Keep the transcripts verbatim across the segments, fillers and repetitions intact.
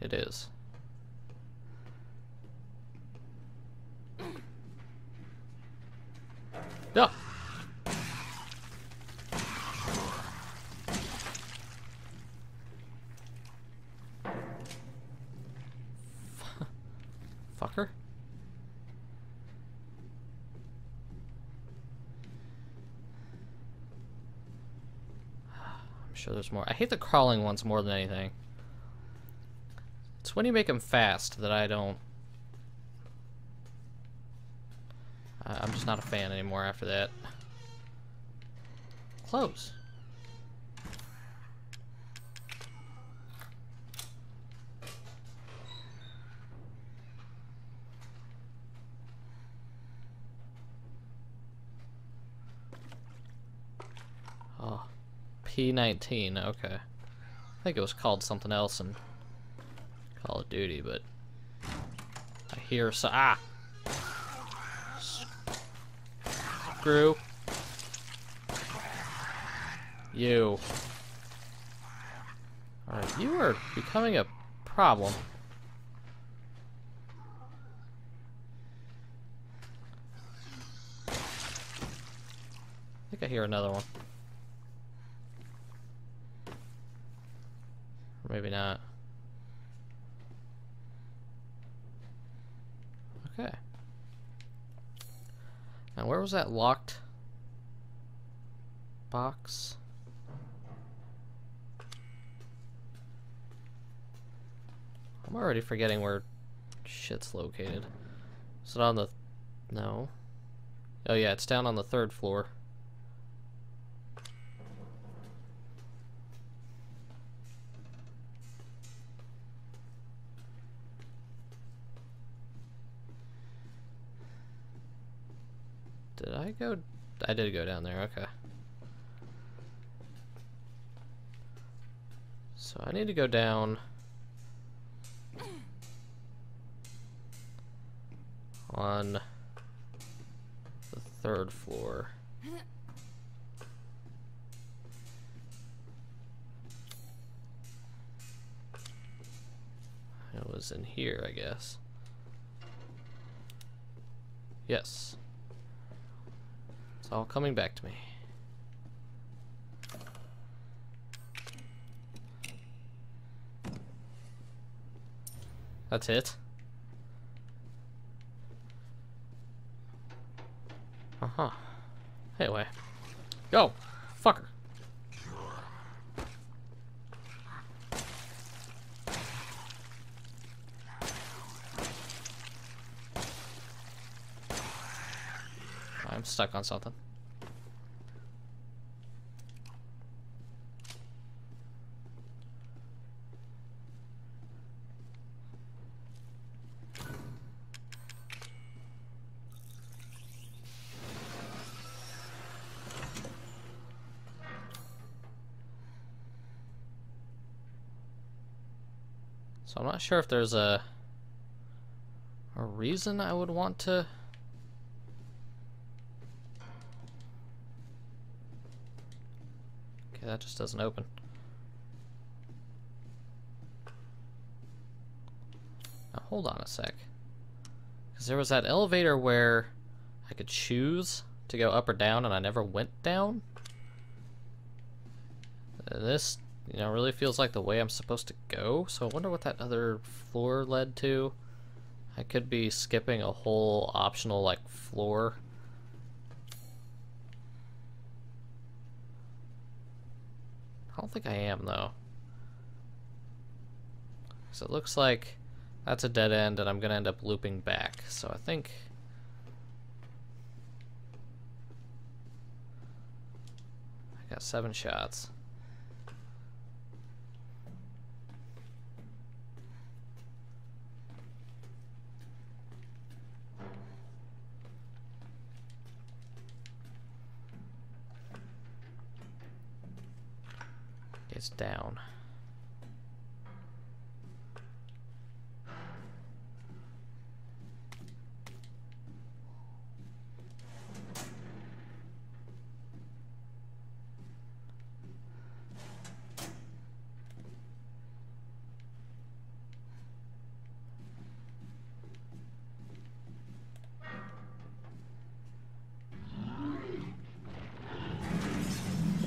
It is. Yeah. Fucker. I'm sure there's more. I hate the crawling ones more than anything. It's when you make them fast that I don't... I'm just not a fan anymore after that. Close. Oh, P nineteen, okay. I think it was called something else in Call of Duty, but I hear so ah. Screw you. Alright, you are becoming a problem. I think I hear another one. Or maybe not. Okay. Now, where was that locked box? I'm already forgetting where shit's located. Is it on the... no. Oh yeah, it's down on the third floor. Did I go? I did go down there, okay. So I need to go down on the third floor. It was in here, I guess. Yes. It's all coming back to me. That's it. Uh-huh. Anyway. Go! Fucker! I'm stuck on something. So I'm not sure if there's a a reason I would want to. That just doesn't open. Now hold on a sec, because there was that elevator where I could choose to go up or down, and I never went down. And this, you know, really feels like the way I'm supposed to go. So I wonder what that other floor led to. I could be skipping a whole optional like floor. I don't think I am, though. So it looks like that's a dead end, and I'm going to end up looping back. So I think... I got seven shots. It's down.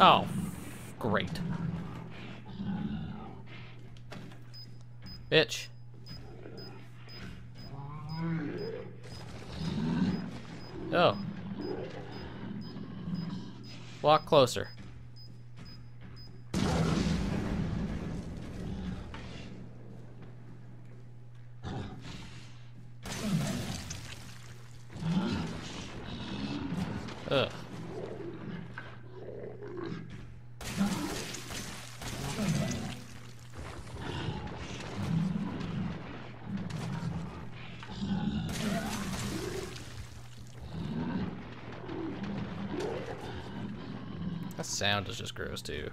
Oh, great. Bitch. Oh. Walk closer. Ugh. That sound is just gross too.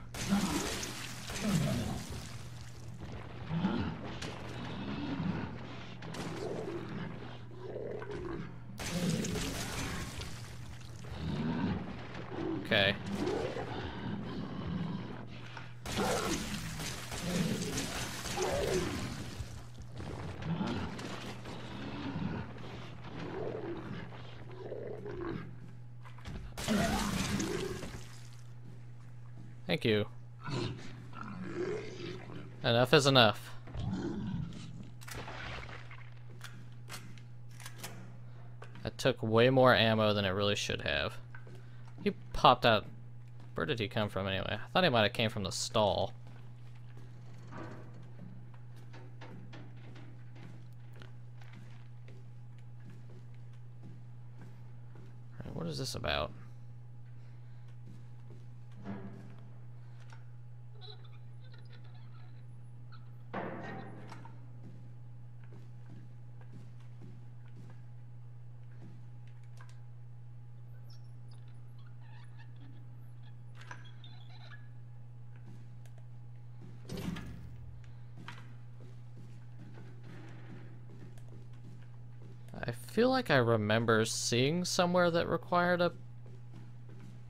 Okay. Thank you. Enough is enough. That took way more ammo than it really should have. He popped out. Where did he come from anyway? I thought he might have came from the stall. Alright, what is this about? I feel like I remember seeing somewhere that required a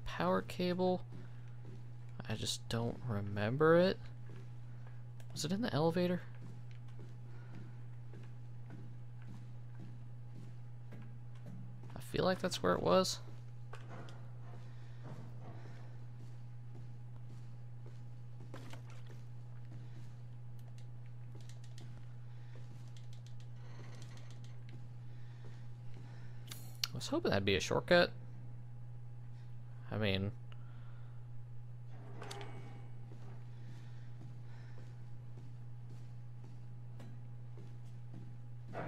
power cable. I just don't remember it. Was it in the elevator? I feel like that's where it was. I was hoping that'd be a shortcut. I mean, that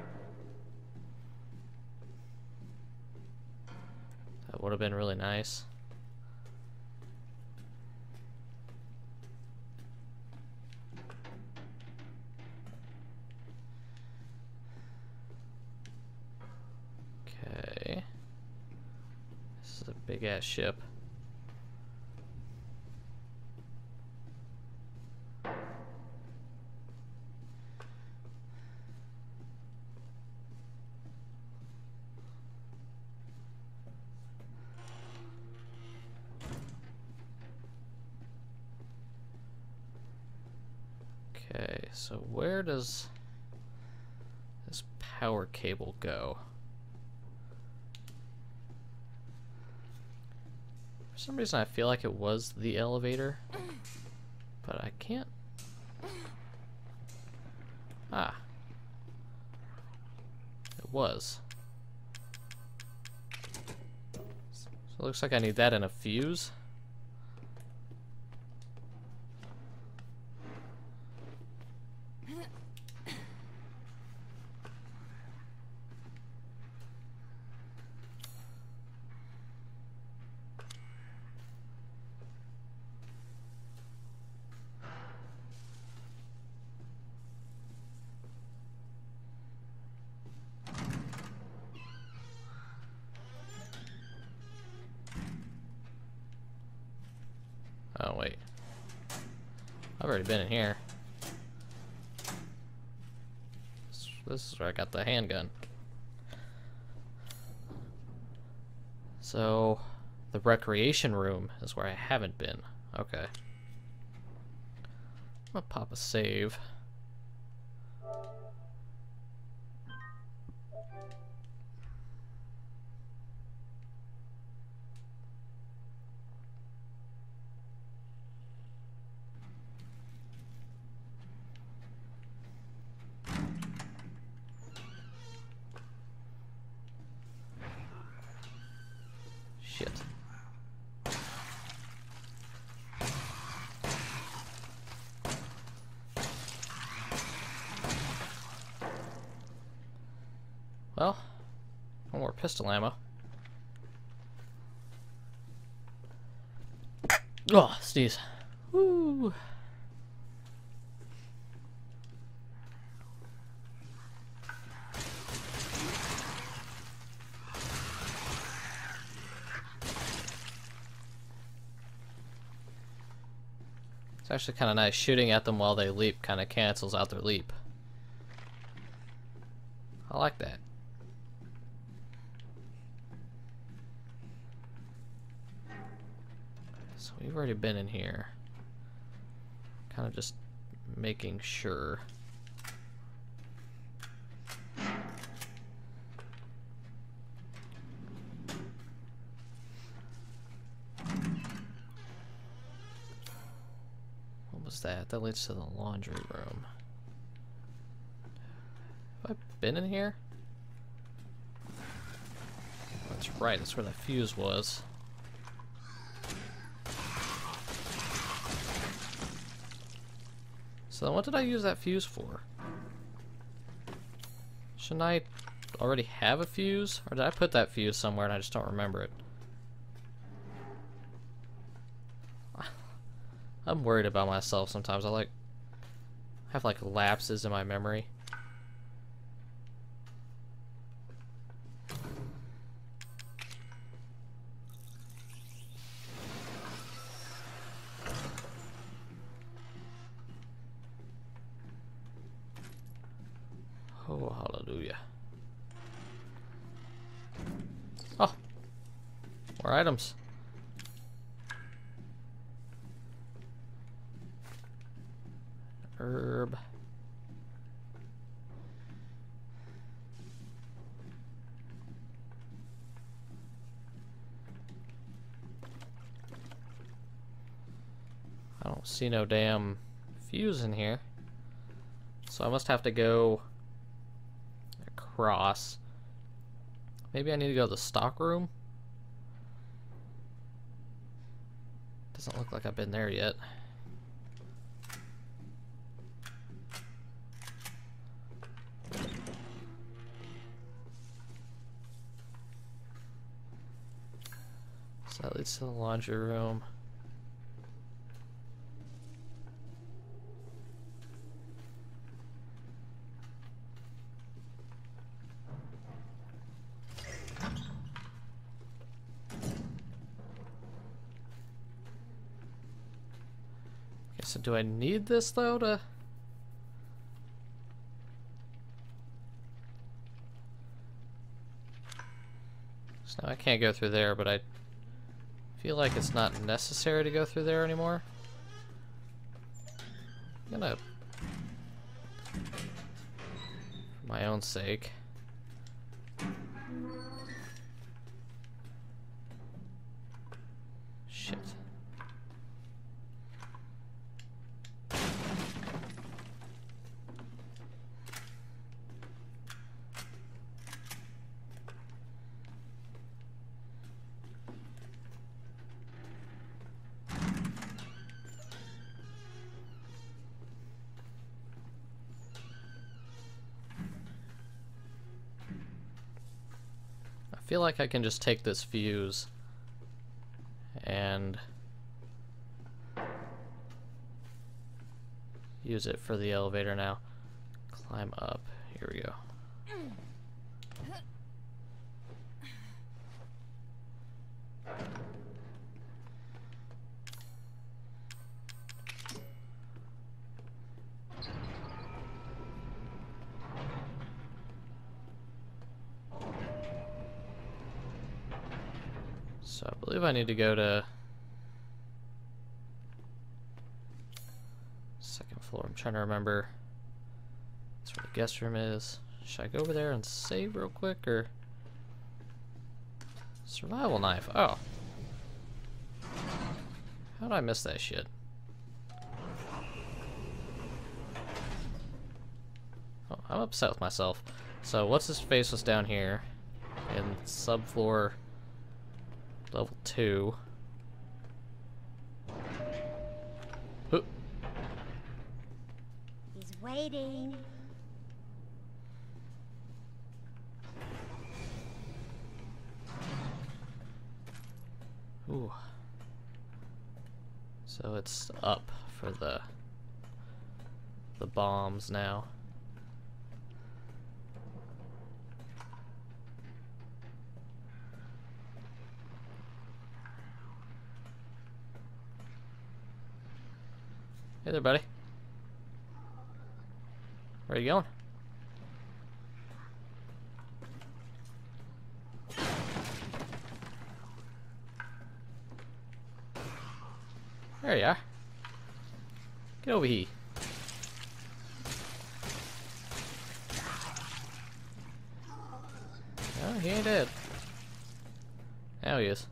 would have been really nice. Big ass ship. Okay, so where does this power cable go? For some reason I feel like it was the elevator, but I can't. Ah. It was. So it looks like I need that and a fuse. Oh wait, I've already been in here. This, this is where I got the handgun. So the recreation room is where I haven't been. Okay. I'm gonna pop a save. Well, one more pistol ammo. Oh, sneeze. Woo. It's actually kind of nice. Shooting at them while they leap kind of cancels out their leap. I like that. So we've already been in here. Kind of just making sure. That that leads to the laundry room. Have I been in here? That's right, that's where the fuse was. So then what did I use that fuse for? Shouldn't I already have a fuse? Or did I put that fuse somewhere and I just don't remember it? I'm worried about myself sometimes. I like have like lapses in my memory. Oh, hallelujah. Oh, more items. Herb. I don't see no damn fuse in here, so I must have to go across. Maybe I need to go to the stock room. Doesn't look like I've been there yet. That leads to the laundry room. Okay, so do I need this though to... So now I can't go through there, but I... feel like it's not necessary to go through there anymore. I'm gonna, for my own sake, shit. I feel like I can just take this fuse and use it for the elevator now. Climb up. Here we go. So I believe I need to go to second floor. I'm trying to remember. That's where the guest room is. Should I go over there and save real quick or survival knife? Oh, how did I miss that shit? Oh, I'm upset with myself. So what's his face was down here in subfloor. Level two. Ooh. He's waiting. Ooh. So it's up for the the bombs now. Hey there, buddy. Where are you going? There you are. Get over here. No, he ain't dead. Now he is.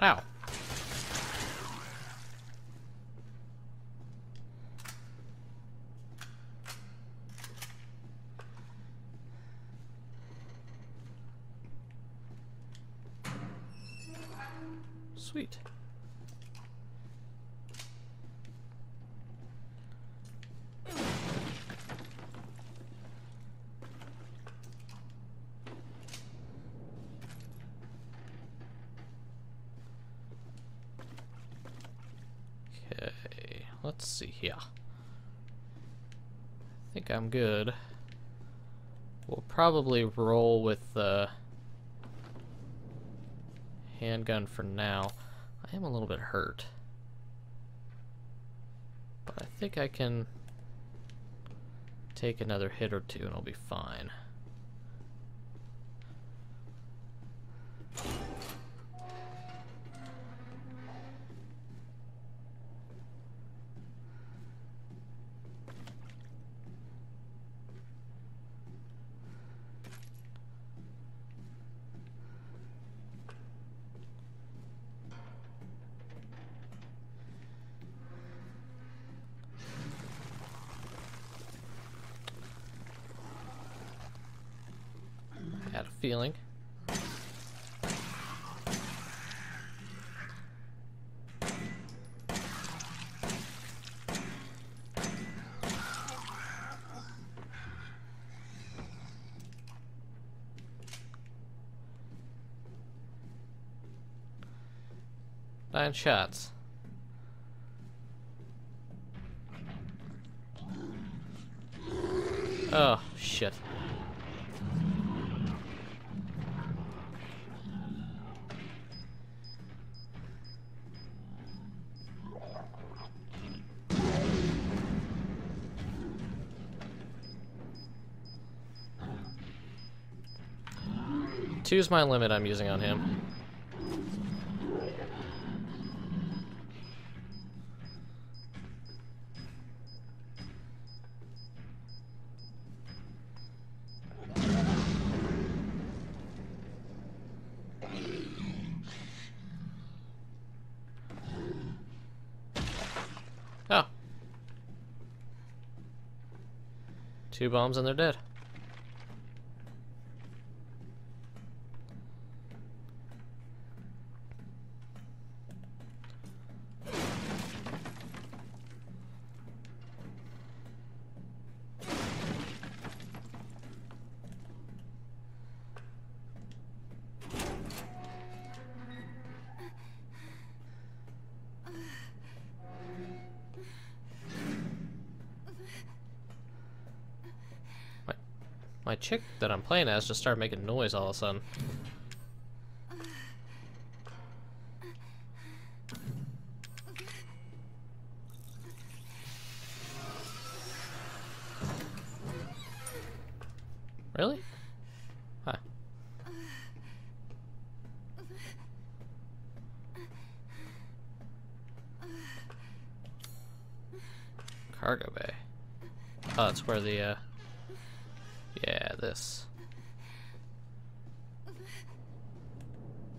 Wow. Sweet. Let's see here. I think I'm good. We'll probably roll with the handgun for now. I am a little bit hurt, but I think I can take another hit or two and I'll be fine. Feeling. Nine shots. Oh, shit. Two's my limit I'm using on him. Oh. Two bombs and they're dead. My chick that I'm playing as just started making noise all of a sudden. Really? Huh. Cargo bay. Oh, that's where the, uh... yeah, this.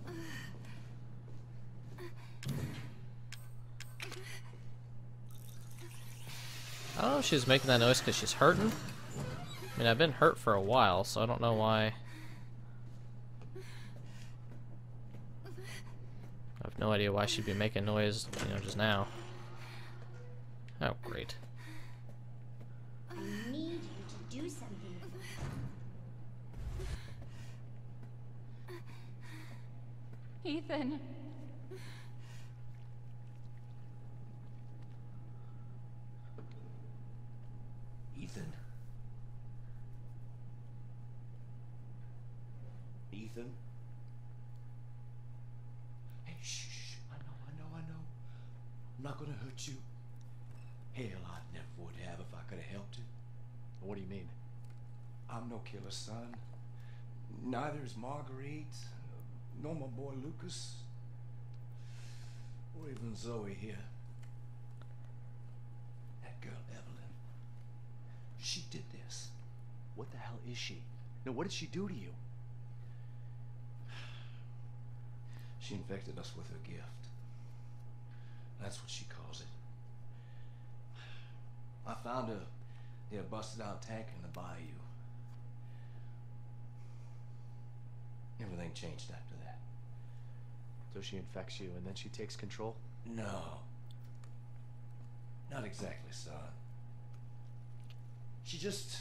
I don't know if she's making that noise because she's hurting. I mean, I've been hurt for a while, so I don't know why. I have no idea why she'd be making noise, you know, just now. Oh, great. I need you to do something. Ethan. Ethan. Ethan. Hey, shh, shh. I know, I know, I know. I'm not gonna hurt you. Hell, I never would have if I could have helped it. What do you mean? I'm no killer, son. Neither is Marguerite, nor my boy Lucas, or even Zoe here. That girl Eveline, she did this. What the hell is she? Now, what did she do to you? She infected us with her gift. That's what she calls it. I found her near a busted out tank in the bayou. Everything changed after that. So she infects you and then she takes control? No. Not exactly, son. She just...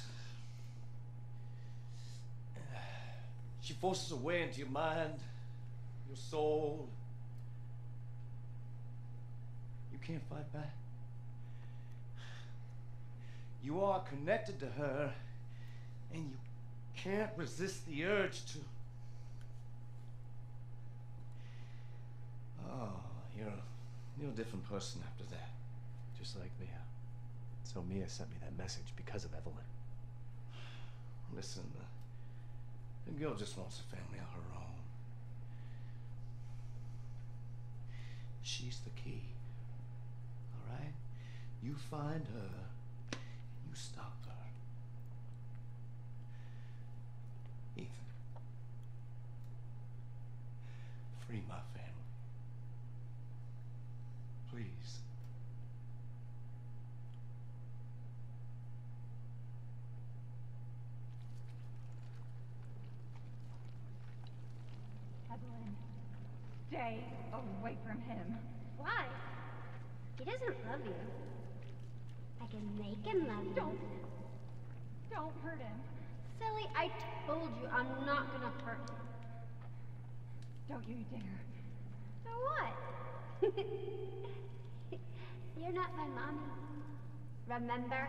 she forces her way into your mind, your soul. You can't fight back. You are connected to her, and you can't resist the urge to... oh, you're a, you're a different person after that. Just like Mia. So Mia sent me that message because of Eveline. Listen, uh, the girl just wants a family of her own. She's the key, all right? You find her. You stop her. Ethan. Free my family. Please. Eveline, stay away from him. Why? He doesn't love you. I can make him love you. Don't. Don't hurt him. Silly, I told you I'm not gonna hurt him. Don't you dare. So what? You're not my mommy. Remember?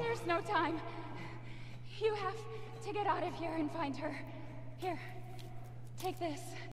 There's no time. You have to get out of here and find her. Here, take this.